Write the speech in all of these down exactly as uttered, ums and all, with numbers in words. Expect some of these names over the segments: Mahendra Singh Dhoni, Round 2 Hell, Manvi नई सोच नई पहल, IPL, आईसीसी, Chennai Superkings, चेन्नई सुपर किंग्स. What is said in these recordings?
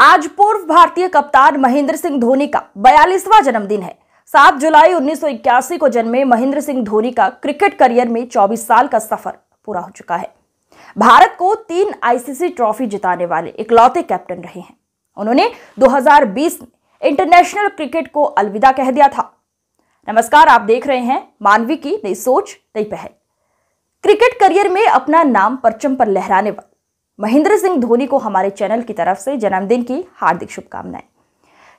आज पूर्व भारतीय कप्तान महेंद्र सिंह धोनी का बयालीसवां जन्मदिन है। सात जुलाई उन्नीस सौ इक्यासी को जन्मे महेंद्र सिंह धोनी का क्रिकेट करियर में चौबीस साल का सफर पूरा हो चुका है। भारत को तीन आईसीसी ट्रॉफी जिताने वाले इकलौते कैप्टन रहे हैं। उन्होंने दो हज़ार बीस में इंटरनेशनल क्रिकेट को अलविदा कह दिया था। नमस्कार, आप देख रहे हैं मानवी की नई सोच नई पहल। क्रिकेट करियर में अपना नाम परचम पर लहराने वाले महेंद्र सिंह धोनी को हमारे चैनल की तरफ से जन्मदिन की हार्दिक शुभकामनाएं।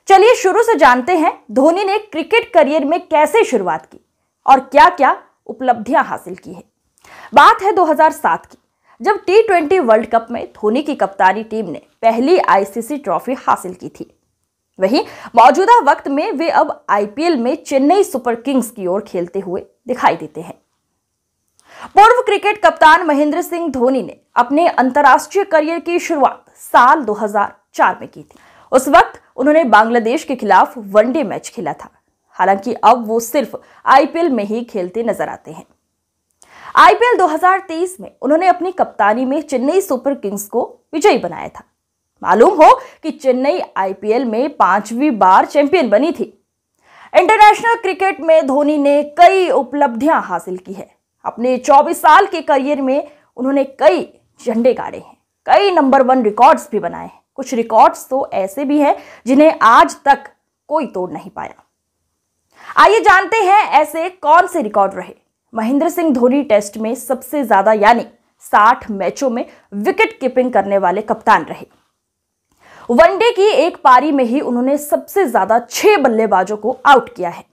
चलिए शुरू से जानते हैं धोनी ने क्रिकेट करियर में कैसे शुरुआत की और क्या क्या उपलब्धियां हासिल की है। बात है दो हज़ार सात की, जब टी ट्वेंटी वर्ल्ड कप में धोनी की कप्तानी टीम ने पहली आईसीसी ट्रॉफी हासिल की थी। वहीं मौजूदा वक्त में वे अब आईपीएल में चेन्नई सुपरकिंग्स की ओर खेलते हुए दिखाई देते हैं। पूर्व क्रिकेट कप्तान महेंद्र सिंह धोनी ने अपने अंतर्राष्ट्रीय करियर की शुरुआत साल दो हज़ार चार में की थी। उस वक्त उन्होंने बांग्लादेश के खिलाफ वनडे मैच खेला था। हालांकि अब वो सिर्फ आईपीएल में ही खेलते नजर आते हैं। आईपीएल दो हज़ार तेईस में उन्होंने अपनी कप्तानी में चेन्नई सुपर किंग्स को विजयी बनाया था। मालूम हो कि चेन्नई आईपीएल में पांचवी बार चैंपियन बनी थी। इंटरनेशनल क्रिकेट में धोनी ने कई उपलब्धियां हासिल की है। अपने चौबीस साल के करियर में उन्होंने कई झंडे गाड़े हैं, कई नंबर वन रिकॉर्ड्स भी बनाए हैं। कुछ रिकॉर्ड्स तो ऐसे भी हैं जिन्हें आज तक कोई तोड़ नहीं पाया। आइए जानते हैं ऐसे कौन से रिकॉर्ड रहे। महेंद्र सिंह धोनी टेस्ट में सबसे ज्यादा यानी साठ मैचों में विकेट कीपिंग करने वाले कप्तान रहे। वनडे की एक पारी में ही उन्होंने सबसे ज्यादा छह बल्लेबाजों को आउट किया है।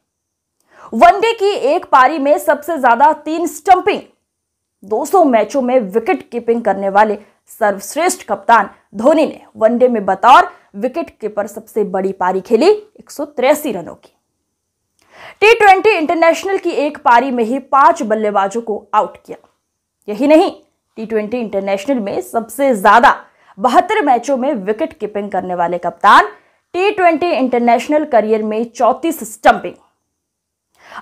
वनडे की एक पारी में सबसे ज्यादा तीन स्टंपिंग, दो सौ मैचों में विकेट कीपिंग करने वाले सर्वश्रेष्ठ कप्तान धोनी ने वनडे में बतौर विकेट कीपर सबसे बड़ी पारी खेली एक सौ तिरासी रनों की। टी ट्वेंटी इंटरनेशनल की एक पारी में ही पांच बल्लेबाजों को आउट किया। यही नहीं, टी ट्वेंटी इंटरनेशनल में सबसे ज्यादा बहत्तर मैचों में विकेट कीपिंग करने वाले कप्तान टी ट्वेंटी इंटरनेशनल करियर में चौंतीस स्टंपिंग।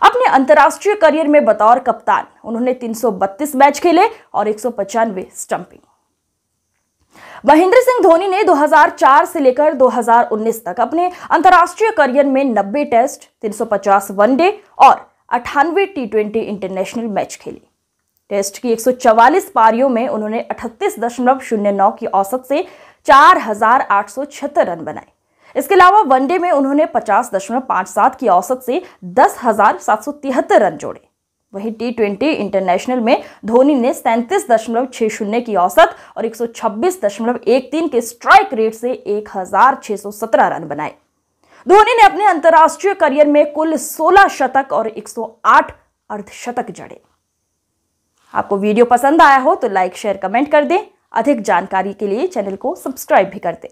अपने अंतर्राष्ट्रीय करियर में बतौर कप्तान उन्होंने तीन सौ बत्तीस मैच खेले और एक सौ पचानवे स्टंपिंग। महेंद्र सिंह धोनी ने दो हज़ार चार से लेकर दो हज़ार उन्नीस तक अपने अंतर्राष्ट्रीय करियर में नब्बे टेस्ट, तीन सौ पचास वनडे और अट्ठानवे टी ट्वेंटी इंटरनेशनल मैच खेले। टेस्ट की एक सौ चवालीस पारियों में उन्होंने अड़तीस दशमलव शून्य नौ की औसत से चार हज़ार आठ सौ छिहत्तर रन बनाए। इसके अलावा वनडे में उन्होंने पचास दशमलव सत्तावन की औसत से दस हज़ार सात सौ तिहत्तर रन जोड़े। वहीं टी ट्वेंटी इंटरनेशनल में धोनी ने सैंतीस दशमलव छह शून्य की औसत और एक सौ छब्बीस दशमलव एक तीन के स्ट्राइक रेट से एक हज़ार छह सौ सत्रह रन बनाए। धोनी ने अपने अंतर्राष्ट्रीय करियर में कुल सोलह शतक और एक सौ आठ अर्धशतक जड़े। आपको वीडियो पसंद आया हो तो लाइक, शेयर, कमेंट कर दें। अधिक जानकारी के लिए चैनल को सब्सक्राइब भी कर दें।